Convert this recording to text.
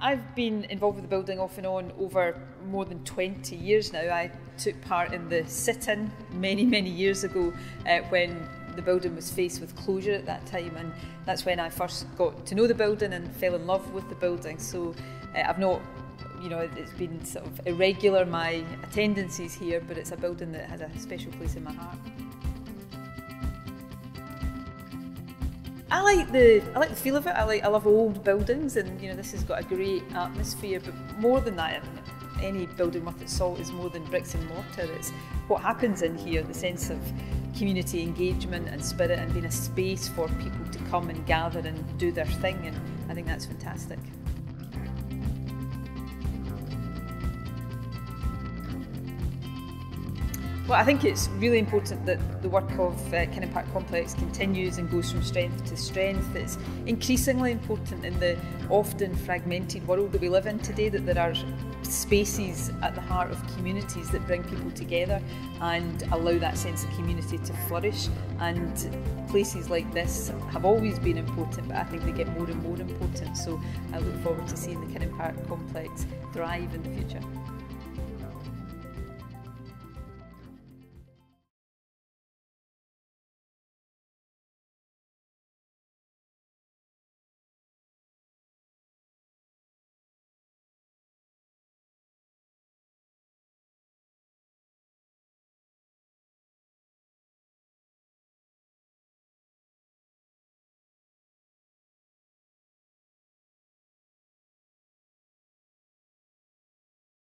I've been involved with the building off and on over more than 20 years now. I took part in the sit-in many, many years ago when the building was faced with closure at that time, and that's when I first got to know the building and fell in love with the building. So I've not, you know, it's been sort of irregular, my attendances here, but it's a building that has a special place in my heart. I like the feel of it. I love old buildings, and you know, this has got a great atmosphere. But more than that, I mean, any building worth its salt is more than bricks and mortar. It's what happens in here, the sense of community engagement and spirit, and being a space for people to come and gather and do their thing. And I think that's fantastic. Well, I think it's really important that the work of Kinning Park Complex continues and goes from strength to strength. It's increasingly important in the often fragmented world that we live in today that there are spaces at the heart of communities that bring people together and allow that sense of community to flourish. And places like this have always been important, but I think they get more and more important. So I look forward to seeing the Kinning Park Complex thrive in the future.